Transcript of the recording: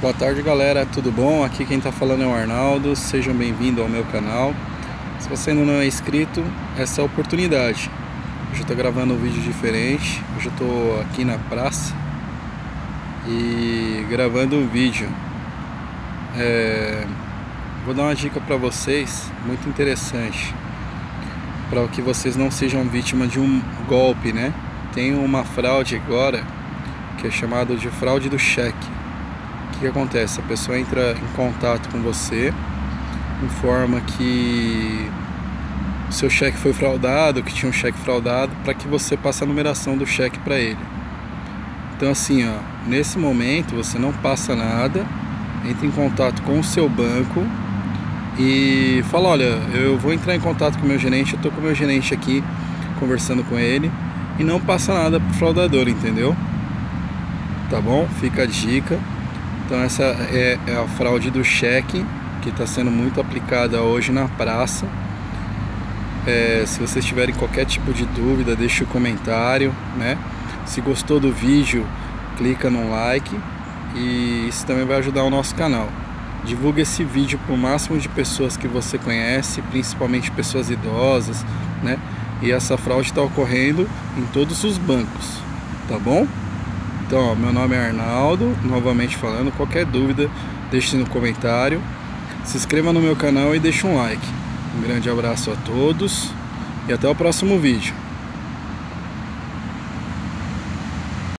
Boa tarde, galera, tudo bom? Aqui quem está falando é o Arnaldo, sejam bem-vindos ao meu canal. Se você ainda não é inscrito, essa é a oportunidade. Hoje eu estou gravando um vídeo diferente, hoje eu estou aqui na praça e gravando um vídeo. Vou dar uma dica para vocês, muito interessante, para que vocês não sejam vítimas de um golpe, né? Tem uma fraude agora, que é chamada de fraude do cheque. O que acontece? A pessoa entra em contato com você, informa que o seu cheque foi fraudado, que tinha um cheque fraudado, para que você passe a numeração do cheque para ele. Então assim, ó, nesse momento você não passa nada, entra em contato com o seu banco e fala: olha, eu vou entrar em contato com o meu gerente, eu tô com o meu gerente aqui conversando com ele, e não passa nada pro fraudador, entendeu? Tá bom? Fica a dica. Então essa é a fraude do cheque, que está sendo muito aplicada hoje na praça. Se vocês tiverem qualquer tipo de dúvida, deixa o comentário, né? Se gostou do vídeo, clica no like, e isso também vai ajudar o nosso canal. Divulga esse vídeo para o máximo de pessoas que você conhece, principalmente pessoas idosas, né? E essa fraude está ocorrendo em todos os bancos, tá bom? Então, ó, meu nome é Arnaldo, novamente falando, qualquer dúvida, deixe no comentário, se inscreva no meu canal e deixe um like. Um grande abraço a todos e até o próximo vídeo.